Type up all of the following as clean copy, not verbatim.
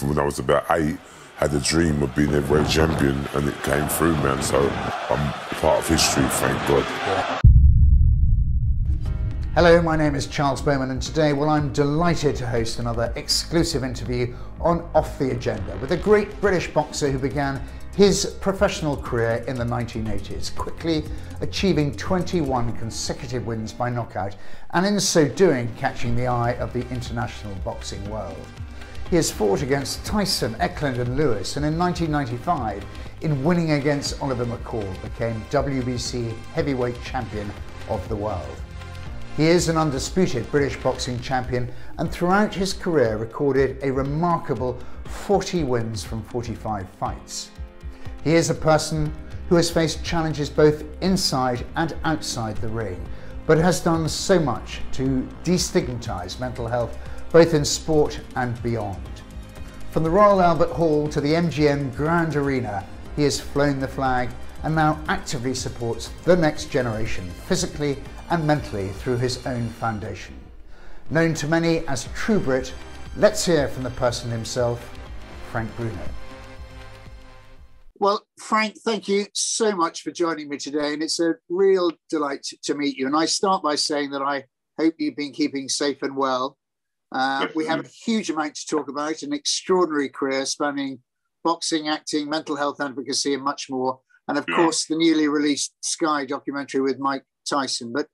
from when I was about 8, had a dream of being a world champion, and it came through, man. So I'm part of history, thank God. Yeah. Hello, my name is Charles Bowman, and today, well, I'm delighted to host another exclusive interview on Off the Agenda with a great British boxer who began his professional career in the 1980s, quickly achieving 21 consecutive wins by knockout, and in so doing, catching the eye of the international boxing world. He has fought against Tyson, Eklund and Lewis, and in 1995, in winning against Oliver McCall, became WBC heavyweight champion of the world. He is an undisputed British boxing champion, and throughout his career recorded a remarkable 40 wins from 45 fights. He is a person who has faced challenges both inside and outside the ring, but has done so much to destigmatise mental health, both in sport and beyond. From the Royal Albert Hall to the MGM Grand Arena, he has flown the flag and now actively supports the next generation, physically and mentally, through his own foundation. Known to many as True Brit, let's hear from the person himself, Frank Bruno. Well, Frank, thank you so much for joining me today, and it's a real delight to meet you. And I start by saying that I hope you've been keeping safe and well. We have a huge amount to talk about, an extraordinary career spanning boxing, acting, mental health advocacy, and much more. And of course, the newly released Sky documentary with Mike Tyson. But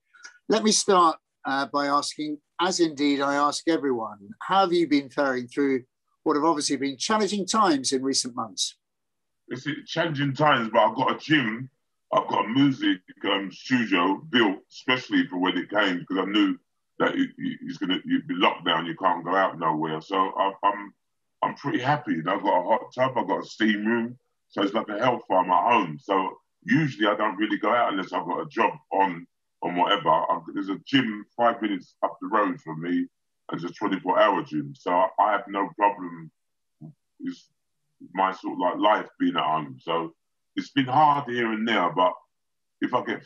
let me start by asking, as indeed I ask everyone, how have you been faring through what have obviously been challenging times in recent months? It's challenging times, but I've got a gym, I've got a music studio built especially for when it came, because I knew that you'd be locked down, you can't go out nowhere. So I'm pretty happy. I've got a hot tub, I've got a steam room, so it's like a health farm at home. So usually I don't really go out unless I've got a job on whatever. There's a gym 5 minutes up the road from me, and it's a 24-hour gym. So I have no problem with my sort of like life being at home. So it's been hard here and there, but if I get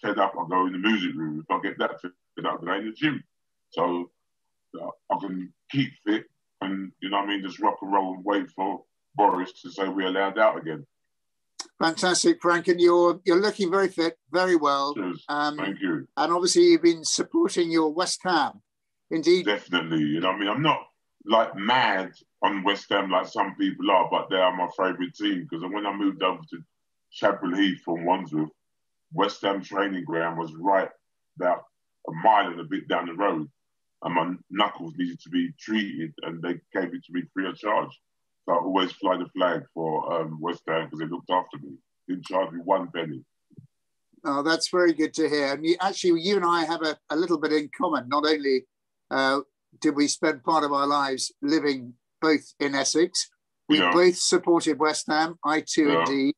fed up, I'll go in the music room. If I get that fed up, I'll go in the gym. So I can keep fit and, you know what I mean, just rock and roll and wait for Boris to say we're allowed out again. Fantastic, Frank, and you're looking very fit, very well. Cheers. Thank you. And obviously you've been supporting your West Ham. Indeed. Definitely, you know what I mean? I'm not like mad on West Ham like some people are, but they are my favourite team, because when I moved over to Chapel Heath from Wandsworth, West Ham training ground was right about a mile and a bit down the road, and my knuckles needed to be treated, and they gave it to me free of charge. So I always fly the flag for West Ham because they looked after me, didn't charge me one penny. Oh, that's very good to hear. And actually, you and I have a little bit in common. Not only did we spend part of our lives living both in Essex, we both supported West Ham. I too, indeed.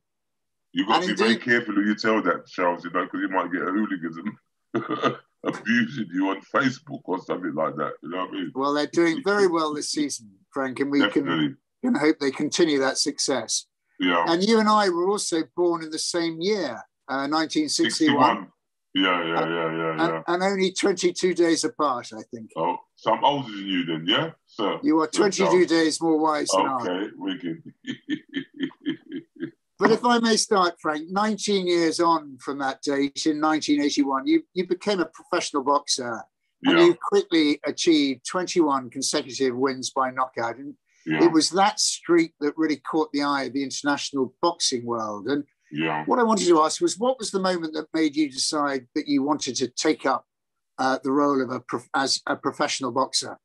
You've got to be very careful who you tell that, Charles, you know, because you might get a hooliganism abusing you on Facebook or something like that. You know what I mean? Well, they're doing very well this season, Frank, and we Definitely. can hope they continue that success. Yeah. And you and I were also born in the same year, 1961. Yeah. And only 22 days apart, I think. Oh, so I'm older than you then, yeah? So you are 22 days more wise than I. Okay, wicked. But if I may start, Frank, 19 years on from that date in 1981, you became a professional boxer, and you quickly achieved 21 consecutive wins by knockout. And it was that streak that really caught the eye of the international boxing world. And what I wanted to ask was, what was the moment that made you decide that you wanted to take up the role of as a professional boxer?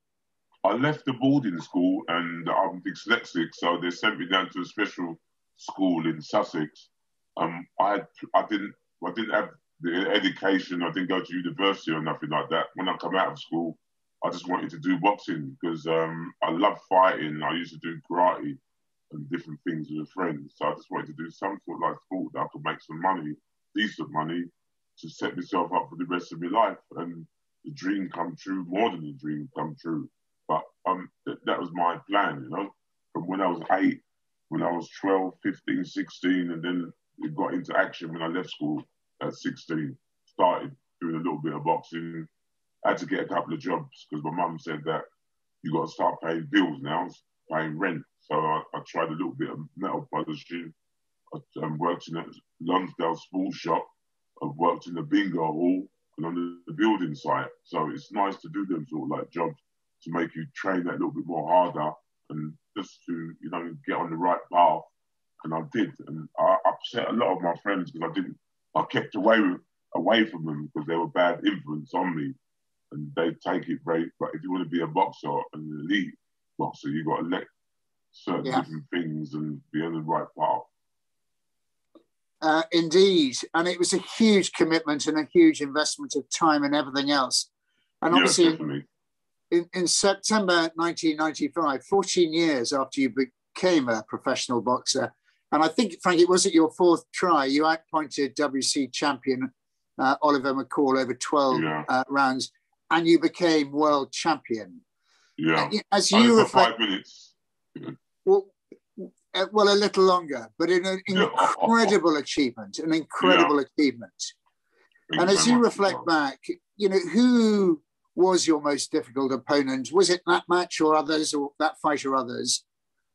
I left the boarding school, and I'm dyslexic, so they sent me down to a special school in Sussex. I didn't have the education. I didn't go to university or nothing like that. When I come out of school, I just wanted to do boxing because I love fighting. I used to do karate and different things with a friend. So I just wanted to do some sort of like sport that I could make some money, decent money, to set myself up for the rest of my life. And the dream come true, more than the dream come true. But that was my plan, you know, from when I was 8, when I was 12, 15, 16, and then it got into action when I left school at 16. Started doing a little bit of boxing. I had to get a couple of jobs because my mum said that you got to start paying bills now. paying rent. So I tried a little bit of metal polishing. I worked in a Lonsdale sports shop. I've worked in the bingo hall and on the building site. So it's nice to do them sort of like jobs to make you train that little bit more harder and just to, you know, get on the right path. And I did. And I upset a lot of my friends because I kept away from them because they were bad influence on me. And they take it very, but if you want to be a boxer, an elite boxer, you've got to let certain different things and be on the right path. Indeed. And it was a huge commitment and a huge investment of time and everything else. And obviously, in September 1995, 14 years after you became a professional boxer, and I think, Frank, it was at your fourth try, you outpointed WBC champion Oliver McCall over 12 rounds, and you became world champion. Yeah. As you reflect, 5 minutes. Well, a little longer, but an incredible achievement, an incredible achievement. And as you reflect back, you know, who was your most difficult opponent? Was it that match or others, or that fight or others?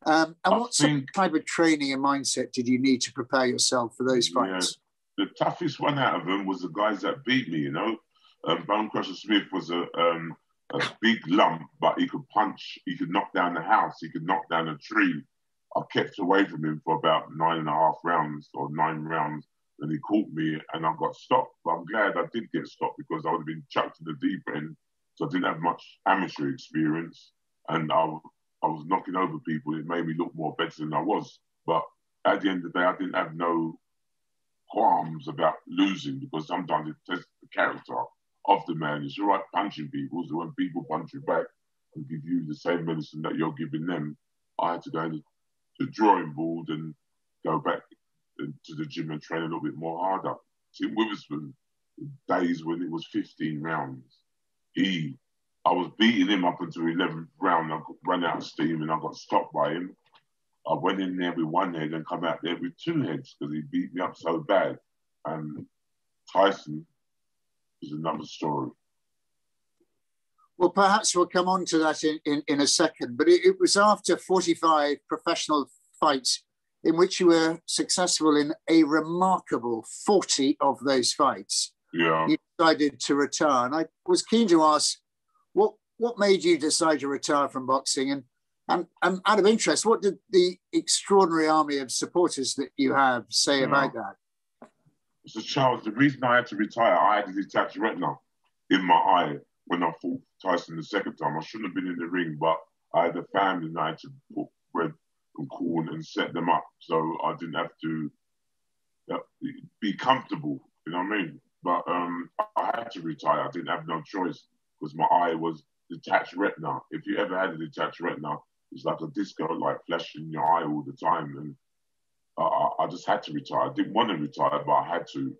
And what type of training and mindset did you need to prepare yourself for those fights? Yeah, the toughest one out of them was the guys that beat me, you know. Bonecrusher Smith was a big lump, but he could punch, he could knock down the house, he could knock down a tree. I kept away from him for about 9 rounds, and he caught me and I got stopped. But I'm glad I did get stopped because I would have been chucked in the deep end, so I didn't have much amateur experience, and I was knocking over people. It made me look more better than I was. But at the end of the day, I didn't have no qualms about losing because sometimes it tests the character of the man. It's all right punching people, so when people punch you back and give you the same medicine that you're giving them, I had to go into the drawing board and go back to the gym and train a little bit more harder. Tim Witherspoon, the days when it was 15 rounds, I was beating him up until 11th round. I ran out of steam and I got stopped by him. I went in there with one head and come out there with two heads because he beat me up so bad. And Tyson is another story. Well, perhaps we'll come on to that in a second, but it was after 45 professional fights in which you were successful in a remarkable 40 of those fights. Yeah. You decided to retire. And I was keen to ask, what made you decide to retire from boxing? And out of interest, what did the extraordinary army of supporters that you have say about that? So, Charles, the reason I had to retire, I had a detached retina in my eye when I fought Tyson the second time. I shouldn't have been in the ring, but I had a family and I had to put bread and corn and set them up. So I didn't have to be comfortable, you know what I mean? But I had to retire. I didn't have no choice because my eye was detached retina. If you ever had a detached retina, it's like a disco light flashing in your eye all the time. And I just had to retire. I didn't want to retire, but I had to.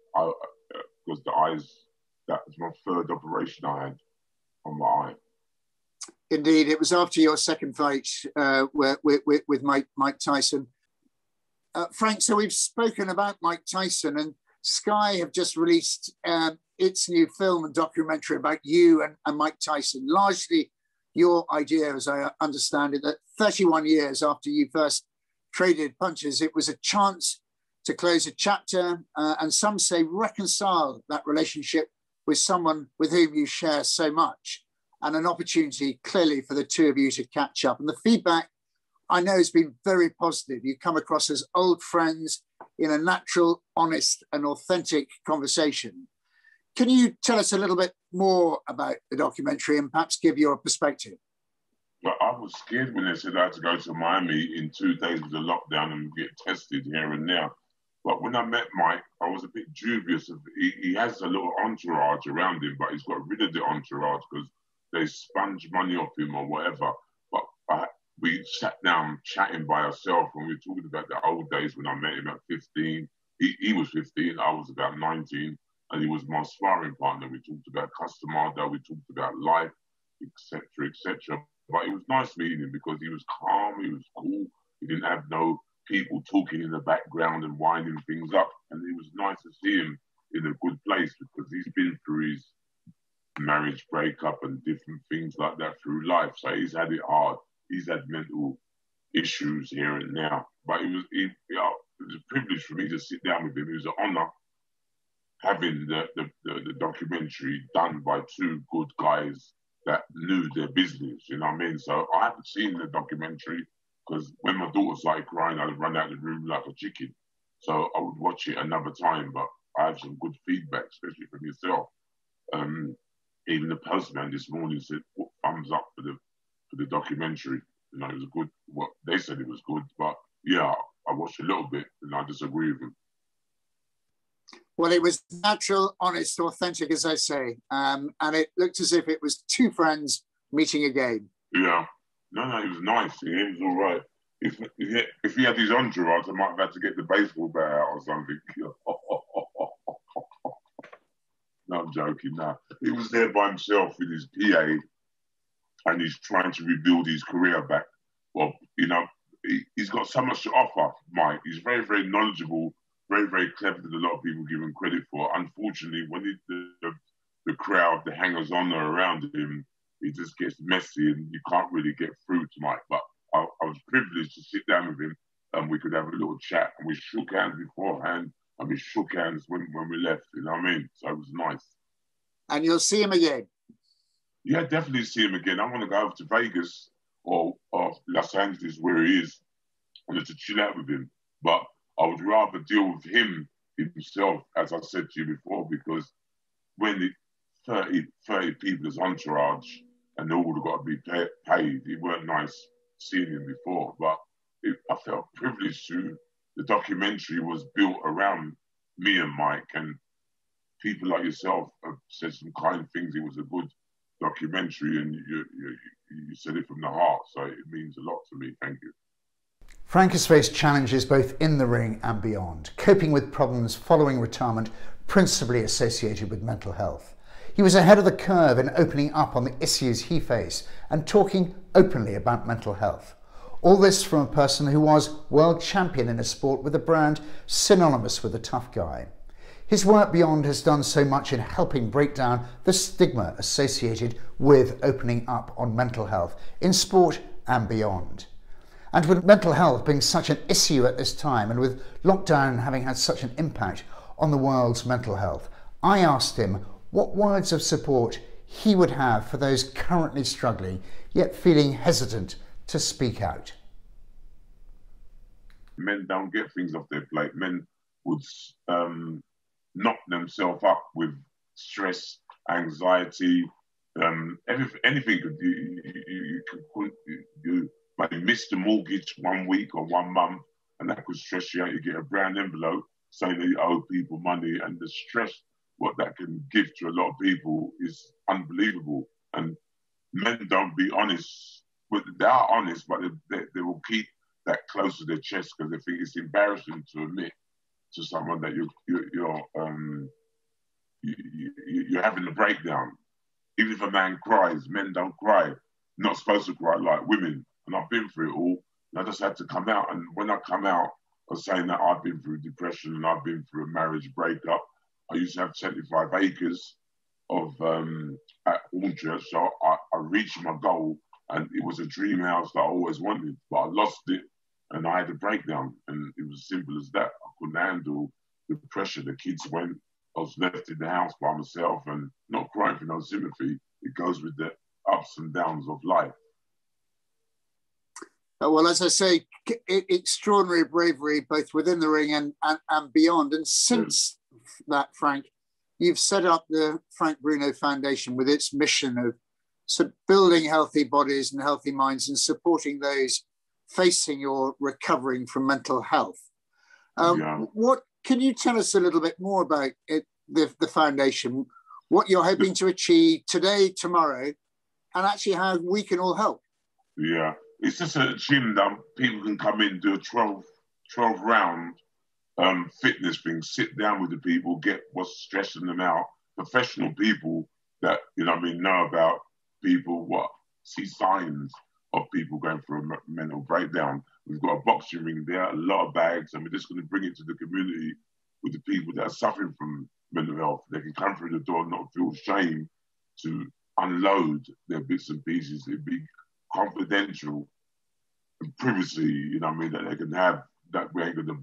Because the eyes, that was my third operation I had on my eye. Indeed, it was after your second fight with Mike Tyson. Frank, so we've spoken about Mike Tyson, and Sky have just released its new film and documentary about you and Mike Tyson. Largely your idea, as I understand it, that 31 years after you first traded punches, it was a chance to close a chapter and some say reconcile that relationship with someone with whom you share so much, and an opportunity clearly for the two of you to catch up. And the feedback I know has been very positive. You come across as old friends in a natural, honest and authentic conversation. Can you tell us a little bit more about the documentary and perhaps give your perspective? Well, I was scared when they said I had to go to Miami in 2 days of the lockdown and get tested here and there. But when I met Mike, I was a bit dubious. He has a little entourage around him, but he's got rid of the entourage because they sponge money off him or whatever. But we sat down chatting by ourselves and we were talking about the old days when I met him at 15. He was 15, I was about 19, and he was my sparring partner. We talked about Customado, we talked about life, etc., etc. But it was nice meeting him because he was calm, he was cool, he didn't have no people talking in the background and winding things up. And it was nice to see him in a good place because he's been through his marriage breakup and different things like that through life. So he's had it hard. He's had mental issues here and now. But it was a privilege for me to sit down with him. It was an honor having the documentary done by two good guys that knew their business, you know what I mean? So I haven't seen the documentary because when my daughter started crying, I'd run out of the room like a chicken. So I would watch it another time, but I had some good feedback, especially from yourself. Even the postman this morning said, thumbs up for the documentary. You know, it was good. Well, they said it was good, but yeah, I watched a little bit and I disagree with them. Well, it was natural, honest, authentic, as I say. And it looked as if it was two friends meeting again. Yeah. No, it was nice. It was all right. If he had his entourage, I might have had to get the baseball bat out or something. No, I'm joking. No. He was there by himself with his PA and he's trying to rebuild his career back. Well, you know, he's got so much to offer, Mike. He's very, very knowledgeable, very, very clever that a lot of people give him credit for. Unfortunately, when the crowd, the hangers-on are around him, it just gets messy and you can't really get through to Mike. But I was privileged to sit down with him and we could have a little chat. And we shook hands beforehand and we shook hands when we left, you know what I mean? So it was nice. And you'll see him again? Yeah, definitely see him again. I'm going to go over to Vegas or Los Angeles where he is and to chill out with him. But I would rather deal with him himself, as I said to you before, because when the 30 people's entourage and they all have got to be paid, it weren't nice seeing him before, but I felt privileged to. The documentary was built around me and Mike, and people like yourself have said some kind things. It was a good documentary, and you said it from the heart, so it means a lot to me. Thank you. Frank has faced challenges both in the ring and beyond, coping with problems following retirement, principally associated with mental health. He was ahead of the curve in opening up on the issues he faced and talking openly about mental health. All this from a person who was world champion in a sport with a brand synonymous with a tough guy. His work beyond has done so much in helping break down the stigma associated with opening up on mental health in sport and beyond. And with mental health being such an issue at this time, and with lockdown having had such an impact on the world's mental health, I asked him what words of support he would have for those currently struggling, yet feeling hesitant to speak out. Men don't get things off their plate. Men would knock themselves up with stress, anxiety, anything you could do. But they missed the mortgage 1 week or 1 month, and that could stress you out. You get a brown envelope saying that you owe people money, and the stress, what that can give to a lot of people is unbelievable. And men don't be honest. Well, they are honest, but they will keep that close to their chest because they think it's embarrassing to admit to someone that you're having a breakdown. Even if a man cries, men don't cry. Not supposed to cry like women. And I've been through it all, and I just had to come out. And when I come out, I'm saying that I've been through depression and I've been through a marriage breakup. I used to have 75 acres of at Aldridge, so I reached my goal, and it was a dream house that I always wanted, but I lost it, and I had a breakdown, and it was as simple as that. I couldn't handle the pressure. The kids went. I was left in the house by myself, and not crying for no sympathy. It goes with the ups and downs of life. Well, as I say, extraordinary bravery, both within the ring and beyond. And since that, Frank, you've set up the Frank Bruno Foundation with its mission of building healthy bodies and healthy minds and supporting those facing or recovering from mental health. What can you tell us a little bit more about it, the foundation, what you're hoping to achieve today, tomorrow, and actually how we can all help? Yeah. It's just a gym that people can come in, do a 12 round fitness thing, sit down with the people, get what's stressing them out. Professional people that, you know what I mean, know about people, see signs of people going through a mental breakdown. We've got a boxing ring there, a lot of bags, and we're just going to bring it to the community with the people that are suffering from mental health. They can come through the door and not feel shame to unload their bits and pieces. It'd be confidential privacy, you know what I mean, that they can have, that we ain't going to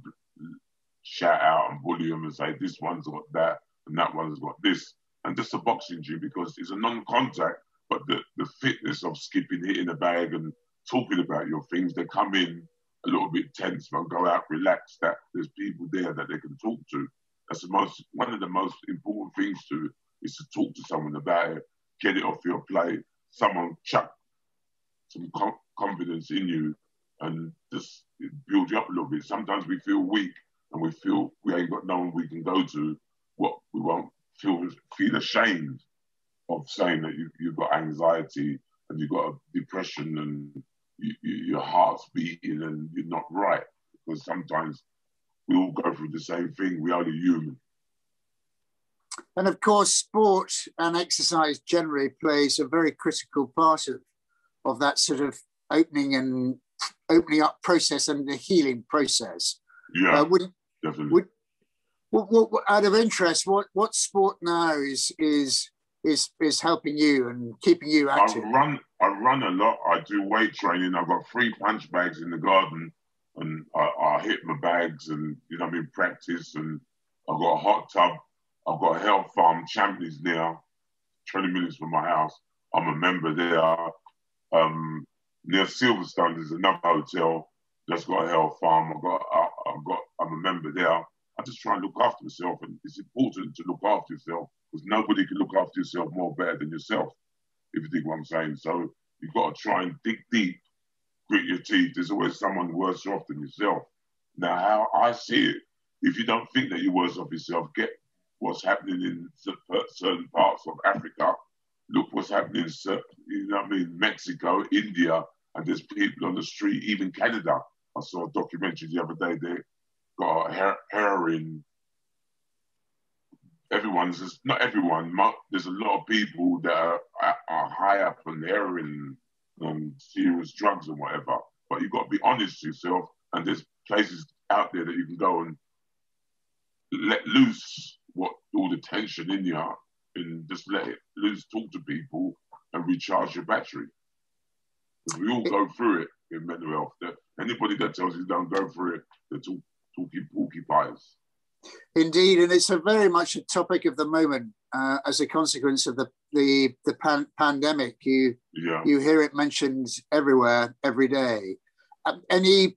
shout out and bully them and say this one's got that and that one's got this. And just a boxing gym, because it's a non-contact, but the fitness of skipping, hitting the bag and talking about your things, they come in a little bit tense, but go out relaxed, that there's people there that they can talk to. That's the most, one of the most important things to is to talk to someone about it, get it off your plate, someone chuck some confidence in you and just build you up a little bit. Sometimes we feel weak and we feel we ain't got no one we can go to. What we won't feel ashamed of saying that you've got anxiety and you've got a depression and your heart's beating and you're not right, because sometimes we all go through the same thing. We are the human. And of course, sport and exercise generally plays a very critical part of that sort of opening up process and the healing process. Yeah, definitely. What, out of interest, what sport now is helping you and keeping you active? I run a lot. I do weight training. I've got 3 punch bags in the garden, and I hit my bags, and you know what I mean, practice. And I've got a hot tub. I've got a health farm, Champneys now, 20 minutes from my house. I'm a member there. Near Silverstone, there's another hotel that's got a health farm. I'm a member there. I just try and look after myself, and it's important to look after yourself, because nobody can look after yourself more better than yourself, if you think what I'm saying. So you've got to try and dig deep, grit your teeth. There's always someone worse off than yourself. Now, how I see it, if you don't think that you're worse off yourself, get what's happening in certain parts of Africa. Look what's happening in, you know what I mean, Mexico, India, and there's people on the street, even Canada. I saw a documentary the other day, they got heroin. Everyone's just, not everyone, there's a lot of people that are high up on heroin and serious drugs and whatever, but you've got to be honest to yourself, and there's places out there that you can go and let loose what all the tension in you are, and just let it loose, talk to people and recharge your battery. We all go through it in mental health. Anybody that tells you don't go through it, they're talking porky pies. Indeed, and it's a very much a topic of the moment as a consequence of the pandemic. You hear it mentioned everywhere, every day. Any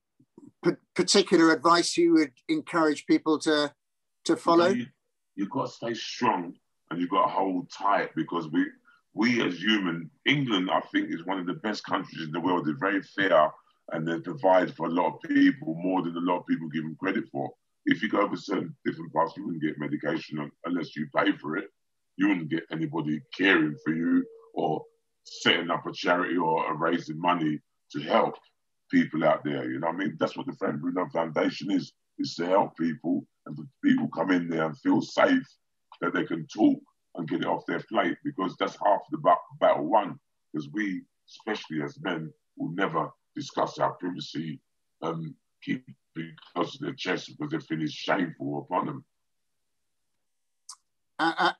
particular advice you would encourage people to follow? You've got to stay strong and you've got to hold tight, because we as human, England, I think, is one of the best countries in the world. They're very fair and they provide for a lot of people, more than a lot of people give them credit for. If you go over certain different parts, you wouldn't get medication unless you pay for it. You wouldn't get anybody caring for you or setting up a charity or raising money to help people out there. You know what I mean? That's what the Frank Bruno Foundation is to help people, and for people come in there and feel safe, that they can talk and get it off their plate, because that's half the battle won. Because we, especially as men, will never discuss our privacy, keep it close to their chest because they feel it's shameful upon them.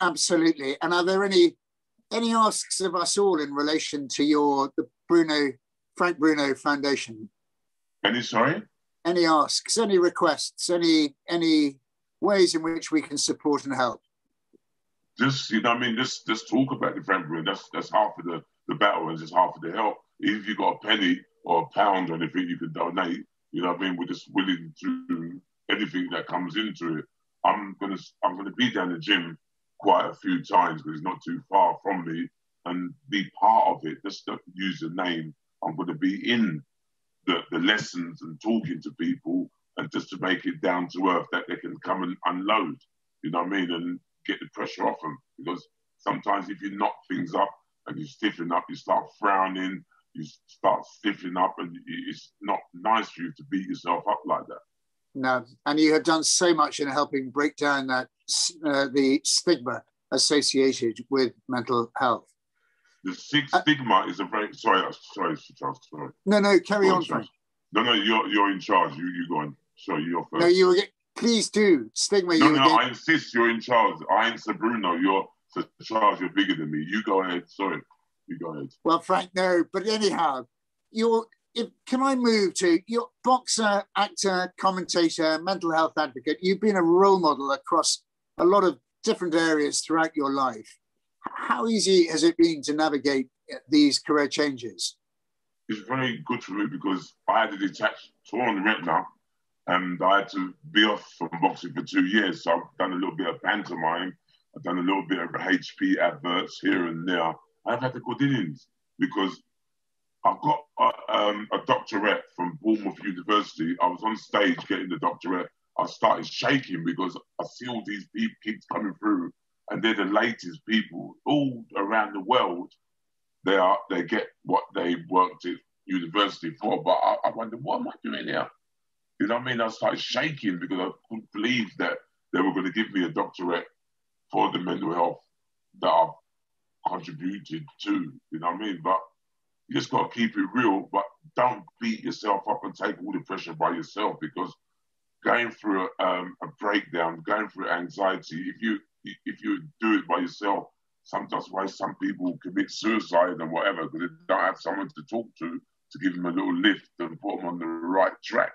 Absolutely. And are there any asks of us all in relation to the Frank Bruno Foundation? Any asks, any requests, any ways in which we can support and help? Just, you know what I mean, just talk about the Frank Bruno. That's half of the battle, and just half of the help. If you've got a penny or a pound or anything you can donate, you know what I mean, we're just willing to do anything that comes into it. I'm gonna be down the gym quite a few times because it's not too far from me, and be part of it. Just don't use the name. I'm gonna be in the lessons and talking to people, and just to make it down to earth that they can come and unload, you know what I mean, and get the pressure off them. Because sometimes if you knock things up and you stiffen up, you start frowning, you start stiffening up, and it's not nice for you to beat yourself up like that. No, and you have done so much in helping break down that the stigma associated with mental health. The stigma is a very... Sorry, Charles. No, carry on, Frank. No, you're in charge. You go on. Sorry, you're first. No, you were... Please do. Stigma. No, I insist. You're in charge. I am Sir Bruno. You're Sir Charles. You're bigger than me. You go ahead. Sorry. You go ahead. Well, Frank, no. But anyhow, can I move to your boxer, actor, commentator, mental health advocate? You've been a role model across a lot of different areas throughout your life. How easy has it been to navigate these career changes? It's very good for me because I had a detached torn retina and I had to be off from boxing for 2 years. So I've done a little bit of pantomime. I've done a little bit of HP adverts here and there. I've had to go innings because I've got a doctorate from Bournemouth University. I was on stage getting the doctorate. I started shaking because I see all these kids coming through and they're the latest people all around the world. They get what they worked at university for, but I wondered, what am I doing here? You know what I mean? I started shaking because I couldn't believe that they were going to give me a doctorate for the mental health that I've contributed to, you know what I mean? But you just got to keep it real, but don't beat yourself up and take all the pressure by yourself, because going through a breakdown, going through anxiety, if you do it by yourself, sometimes why some people commit suicide and whatever, because they don't have someone to talk to give them a little lift and put them on the right track,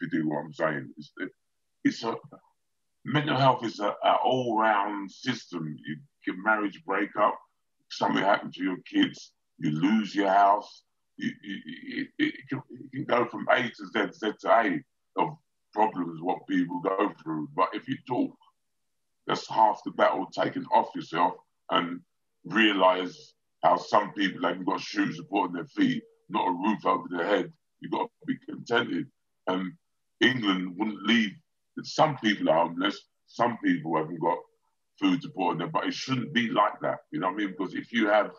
if you do what I'm saying. Mental health is an all-round system. You get marriage breakup, something happened to your kids, you lose your house. It can go from A to Z, Z to A of problems, what people go through. But if you talk, that's half the battle taken off yourself, and realise how some people haven't got shoes supporting their feet, not a roof over their head. You've got to be contented. And England wouldn't leave. Some people are homeless, some people haven't got food supporting them, but it shouldn't be like that, you know what I mean? Because if you have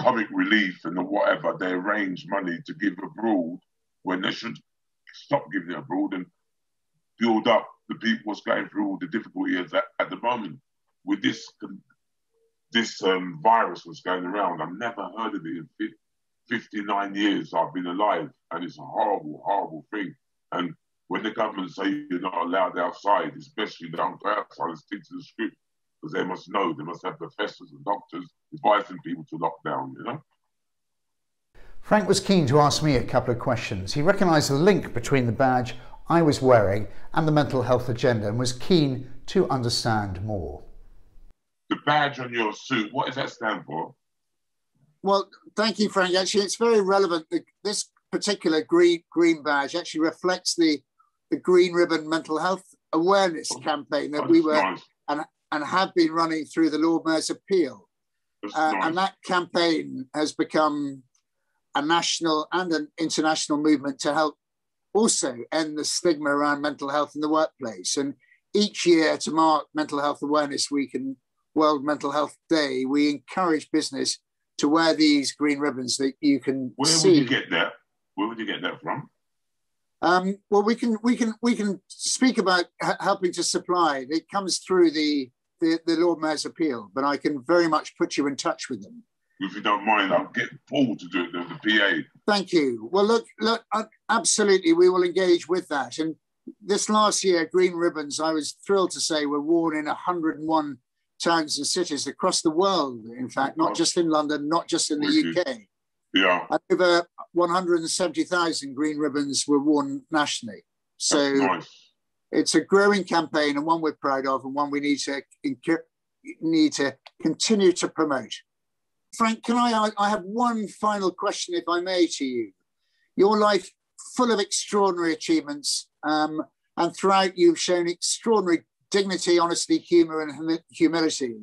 comic relief and whatever, they arrange money to give abroad when they should stop giving it abroad and build up the people what's going through all the difficulties at the moment. With this virus was going around. I've never heard of it in 59 years I've been alive, and it's a horrible, horrible thing. And when the government say you're not allowed outside, especially don't go outside and stick to the script, because they must know, they must have professors and doctors advising people to lock down, you know? Frank was keen to ask me a couple of questions. He recognised the link between the badge I was wearing and the mental health agenda and was keen to understand more. The badge on your suit, what does that stand for? Well, thank you, Frank. Actually, it's very relevant. This particular green badge actually reflects the Green Ribbon Mental Health Awareness Campaign that we were and have been running through the Lord Mayor's Appeal. And that campaign has become a national and an international movement to help also end the stigma around mental health in the workplace. And each year, to mark Mental Health Awareness Week and World Mental Health Day, we encourage business to wear these green ribbons that you can see. Where would you get that? Where would you get that from? Well, we can speak about helping to supply. It comes through the Lord Mayor's Appeal, but I can very much put you in touch with them. If you don't mind, I'll get Paul to do it, the PA. Thank you. Well, look, absolutely, we will engage with that. And this last year, green ribbons, I was thrilled to say, were worn in 101 towns and cities across the world, in fact, not just in London, not just in the UK. Yeah. Over 170,000 green ribbons were worn nationally. So nice. It's a growing campaign and one we're proud of and one we need to continue to promote. Frank, can I have one final question, if I may, to you. Your life full of extraordinary achievements, and throughout you've shown extraordinary dignity, honesty, humour and humility.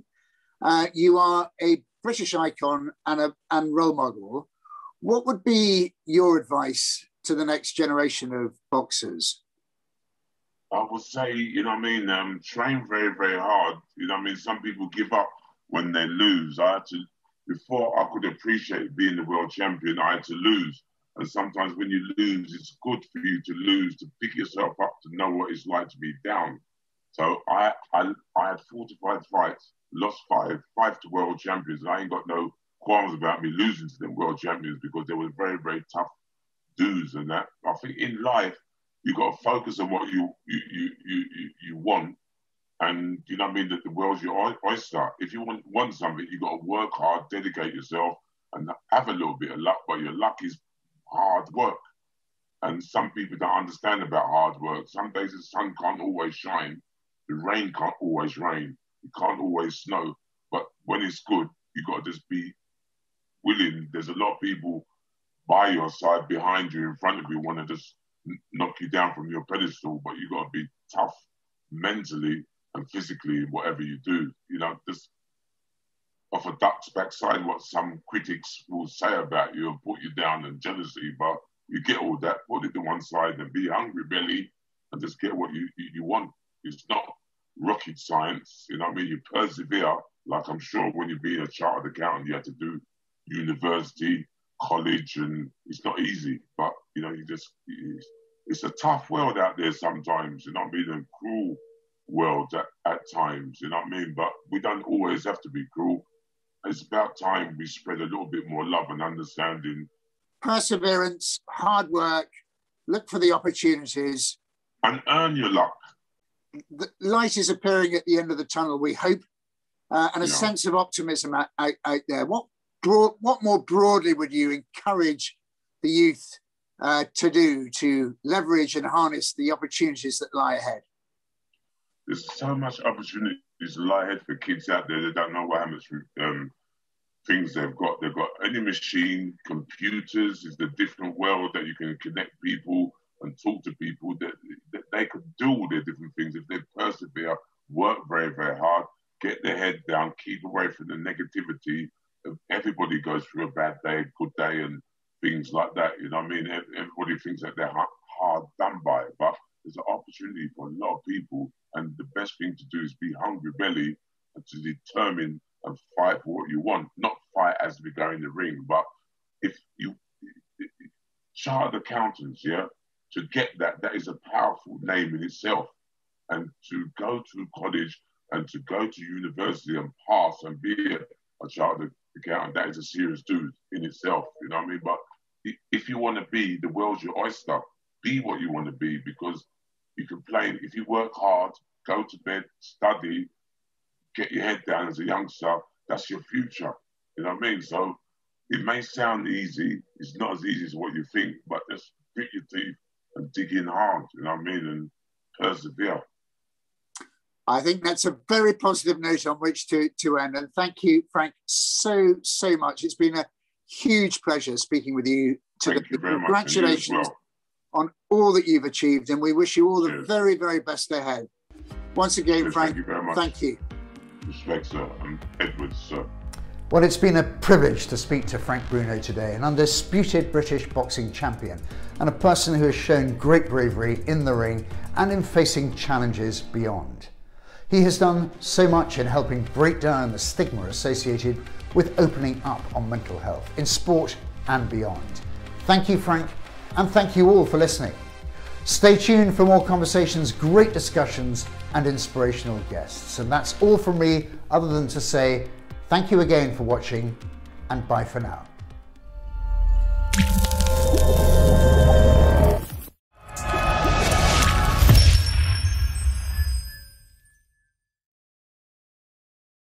You are a British icon and role model. What would be your advice to the next generation of boxers? I would say, you know what I mean, train very, very hard. You know what I mean? Some people give up when they lose. Before I could appreciate being the world champion, I had to lose. And sometimes when you lose, it's good for you to lose, to pick yourself up, to know what it's like to be down. So I had 45 fights, lost five to world champions, and I ain't got no qualms about me losing to them world champions because they were very, very tough dudes and that. I think in life, you've got to focus on what you want, and you know what I mean, that the world's your oyster. If you want something, you've got to work hard, dedicate yourself, and have a little bit of luck, but your luck is hard work. And some people don't understand about hard work. Some days the sun can't always shine. The rain can't always rain. It can't always snow. But when it's good, you've got to just be willing. There's a lot of people by your side, behind you, in front of you, want to just knock you down from your pedestal. But you've got to be tough mentally and physically, whatever you do. You know, just off a duck's backside what some critics will say about you and put you down and jealousy. But you get all that, put it to one side and be hungry, belly, and just get what you want. It's not rocket science, you know what I mean? You persevere, like I'm sure when you're being a chartered accountant, you have to do university, college, and it's not easy. But, you know, you just, it's a tough world out there sometimes, you know what I mean? A cruel world at times, you know what I mean? But we don't always have to be cruel. It's about time we spread a little bit more love and understanding. Perseverance, hard work, look for the opportunities. And earn your luck. The light is appearing at the end of the tunnel, we hope, and a sense of optimism out there. What more broadly would you encourage the youth to do to leverage and harness the opportunities that lie ahead? There's so much opportunities that lie ahead for kids out there that don't know what happens to things they've got. They've got any machine, computers, is the different world that you can connect people and talk to people, that they could do all their different things if they persevere, work very, very hard, get their head down, keep away from the negativity. Everybody goes through a bad day, good day, and things like that. You know what I mean? Everybody thinks that they're hard done by it, but there's an opportunity for a lot of people, and the best thing to do is be hungry belly and to determine and fight for what you want. Not fight as we go in the ring, but if you chartered accountants, yeah, to get that is a powerful name in itself. And to go to college and to go to university and pass and be a chartered accountant, that is a serious dude in itself, you know what I mean? But if you want to be, the world's your oyster. Be what you want to be, because you can play. If you work hard, go to bed, study, get your head down as a youngster, that's your future, you know what I mean? So it may sound easy, it's not as easy as what you think, but just grit your teeth and dig in hard, you know what I mean, and persevere. I think that's a very positive note on which to end. And thank you, Frank, so much. It's been a huge pleasure speaking with you. Thank you very much. Congratulations on all that you've achieved, and we wish you all the very, very best ahead. Once again, Frank, thank you very much. Thank you. Respect, sir, and Edwards, sir. Well, it's been a privilege to speak to Frank Bruno today, an undisputed British boxing champion and a person who has shown great bravery in the ring and in facing challenges beyond. He has done so much in helping break down the stigma associated with opening up on mental health in sport and beyond. Thank you, Frank, and thank you all for listening. Stay tuned for more conversations, great discussions and inspirational guests. And that's all from me, other than to say, thank you again for watching, and bye for now.